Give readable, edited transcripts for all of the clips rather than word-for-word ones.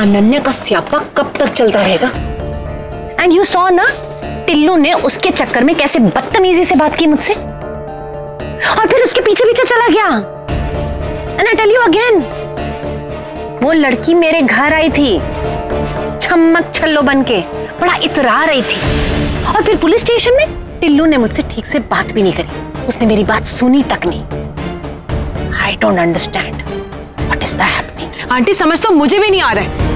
अनन्या का स्यापा कब तक चलता रहेगा? एंड यू सॉ ना, टिल्लू ने उसके चक्कर में कैसे बदतमीजी से बात की मुझसे और फिर उसके पीछे पीछे चला गया। And I tell you again, वो लड़की मेरे घर आई थी छम्मक छल्लो बनके, बड़ा इतरा रही थी और फिर पुलिस स्टेशन में टिल्लू ने मुझसे ठीक से बात भी नहीं करी, उसने मेरी बात सुनी तक नहीं। I don't understand what is that happening. Aunty समझ तो मुझे भी नहीं आ रहा है,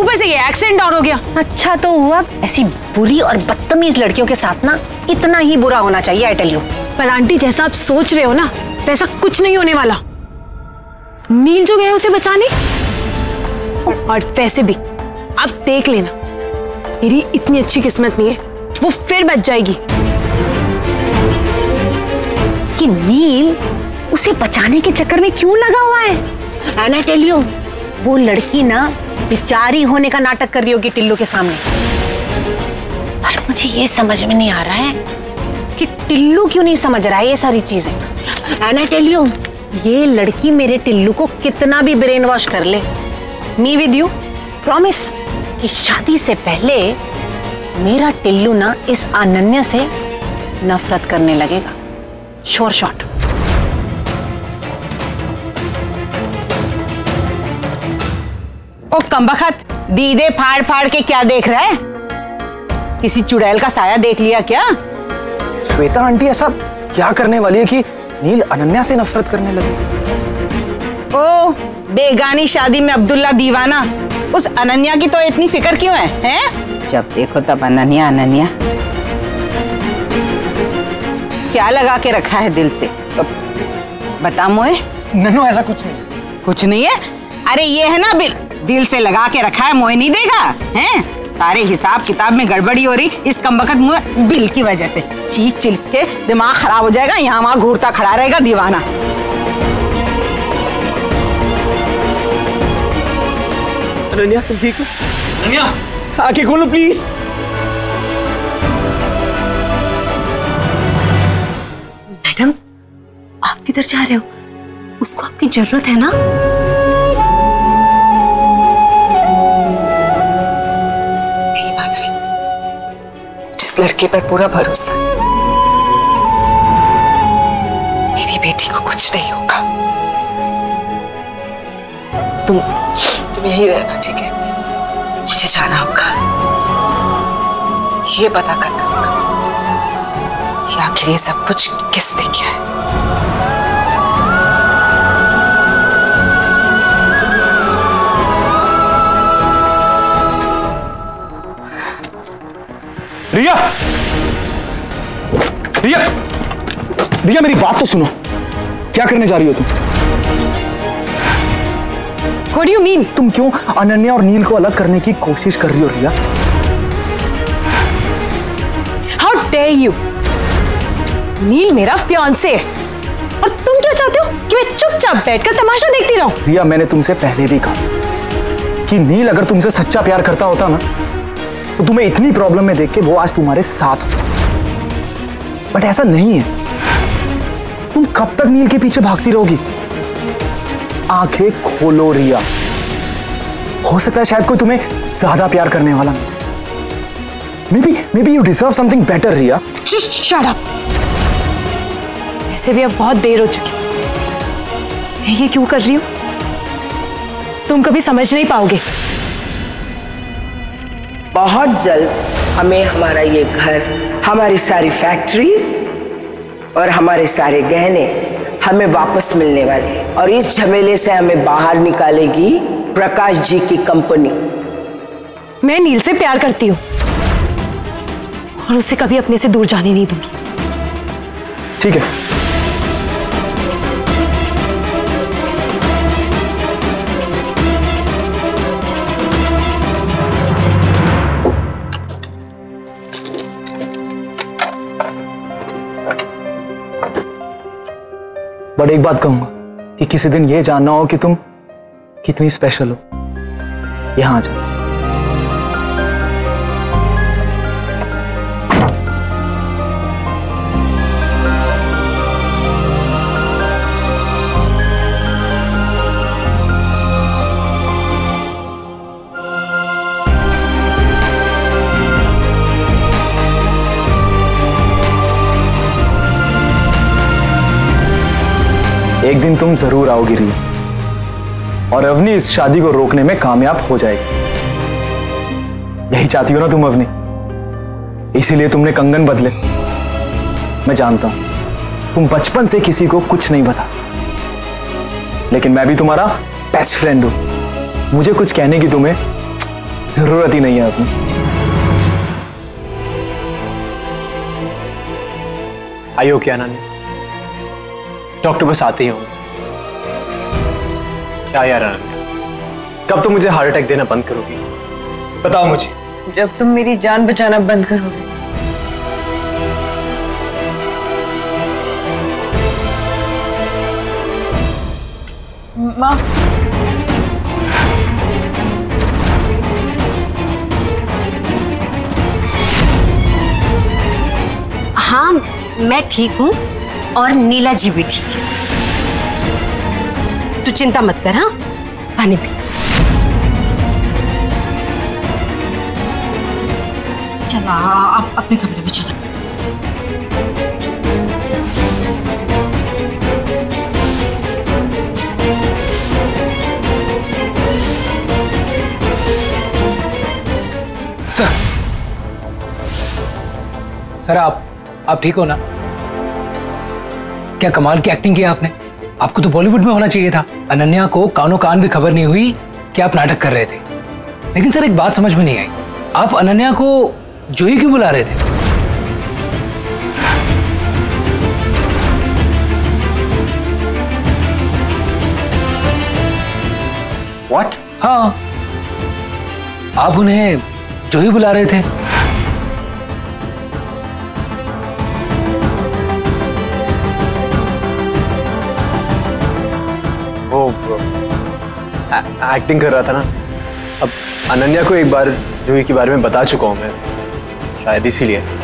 ऊपर से ये एक्सीडेंट और हो गया। अच्छा तो हुआ, ऐसी बुरी और बदतमीज लड़कियों के साथ ना इतना ही बुरा होना चाहिए, आई टेल यू। पर आंटी जैसा आप सोच रहे हो ना वैसा कुछ नहीं होने वाला। नील जो गए उसे बचाने, और वैसे भी आप देख लेना मेरी इतनी अच्छी किस्मत नहीं है, वो फिर बच जाएगी। कि नील उसे बचाने के चक्कर में क्यों लगा हुआ है। एंड आई टेल यू, वो लड़की ना बेचारी होने का नाटक कर रही होगी टिल्लू के सामने। पर मुझे ये समझ में नहीं आ रहा है कि टिल्लू क्यों नहीं समझ रहा है ये सारी चीजें। एंड आई टेल यू, ये लड़की मेरे टिल्लू को कितना भी ब्रेन वॉश कर ले, मी विद यू प्रॉमिस कि शादी से पहले मेरा टिल्लू ना इस अनन्या से नफरत करने लगेगा। Sure shot. ओ कमबख्त, दीदे फाड़ फाड़ के क्या देख रहा है? किसी चुड़ैल का साया देख लिया क्या? श्वेता आंटी ऐसा क्या करने वाली है कि नील अनन्या से नफरत करने लगे? ओ बेगानी शादी में अब्दुल्ला दीवाना, उस अनन्या की तो इतनी फिक्र क्यों है, हैं? जब देखो तब अनन्या अनन्या, क्या लगा के रखा है दिल से तो बता मोए। नन्नू ऐसा कुछ नहीं, कुछ नहीं है। अरे ये है ना बिल, दिल से लगा के रखा है, मोए नहीं देगा हैं? सारे हिसाब किताब में गड़बड़ी हो रही इस कमबख्त मुँह बिल की वजह से। चीख चिल्क के दिमाग खराब हो जाएगा, यहाँ वहाँ घूरता खड़ा रहेगा दीवाना। अनन्या तुम ठीक हो? अनन्या आंखें खोलो प्लीज। मैडम आप किधर जा रहे हो? उसको आपकी जरूरत है ना। नहीं बाजी, जिस लड़के पर पूरा भरोसा है मेरी बेटी को कुछ नहीं होगा। तुम यही रहना ठीक है? मुझे जाना होगा, ये पता करना होगा कि आखिर ये सब कुछ किसने किया है। रिया, रिया, रिया मेरी बात तो सुनो, क्या करने जा रही हो तुम? What do you mean? तुम क्यों अनन्या और नील को अलग करने की कोशिश कर रही हो रिया? How dare you? नील मेरा फियांसे है और तुम क्या चाहते हो कि मैं चुपचाप बैठकर तमाशा देखती रहूं? रिया मैंने तुमसे पहले भी कहा कि नील अगर तुमसे सच्चा प्यार करता होता ना तो तुम्हें इतनी प्रॉब्लम में देख के वो आज तुम्हारे साथ होता, बट ऐसा नहीं है। तुम कब तक नील के पीछे भागती रहोगी? आंखें खोलो रिया, हो सकता है शायद कोई तुम्हें ज्यादा प्यार करने वाला। Maybe you deserve something better Riya. Shut up. वैसे भी अब बहुत देर हो चुकी, मैं ये क्यों कर रही हूं तुम कभी समझ नहीं पाओगे। बहुत जल्द हमें हमारा ये घर, हमारी सारी फैक्ट्रीज और हमारे सारे गहने हमें वापस मिलने वाले हैं और इस झमेले से हमें बाहर निकालेगी प्रकाश जी की कंपनी। मैं नील से प्यार करती हूँ और उसे कभी अपने से दूर जाने नहीं दूंगी। ठीक है, बट एक बात कहूंगा कि किसी दिन ये जानना हो कि तुम कितनी स्पेशल हो, यहां आ जाओ। एक दिन तुम जरूर आओगी री, और अवनी इस शादी को रोकने में कामयाब हो जाएगी। यही चाहती हो ना तुम अवनी, इसीलिए तुमने कंगन बदले। मैं जानता हूं तुम बचपन से किसी को कुछ नहीं बताते, लेकिन मैं भी तुम्हारा बेस्ट फ्रेंड हूं। मुझे कुछ कहने की तुम्हें जरूरत ही नहीं है अवनी। आई हो क्या नानी? डॉक्टर बस आते ही होंगे। क्या यार अनन्या, कब तुम मुझे हार्ट अटैक देना बंद करोगी? बताओ मुझे। जब तुम मेरी जान बचाना बंद करोगे। माँ, हाँ मैं ठीक हूँ और नीला जी भी ठीक है। तू चिंता मत कर। हाँ पानी पी। चला आप अपने कमरे में चला। सर आप ठीक हो ना? क्या कमाल की एक्टिंग किया आपने। आपको तो बॉलीवुड में होना चाहिए था। अनन्या को कानों कान भी खबर नहीं हुई कि आप नाटक कर रहे थे। लेकिन सर एक बात समझ में नहीं आई, आप अनन्या को जोई क्यों बुला रहे थे? What? हाँ, आप उन्हें जोई बुला रहे थे। एक्टिंग कर रहा था ना। अब अनन्या को एक बार जूही के बारे में बता चुका हूं मैं, शायद इसीलिए।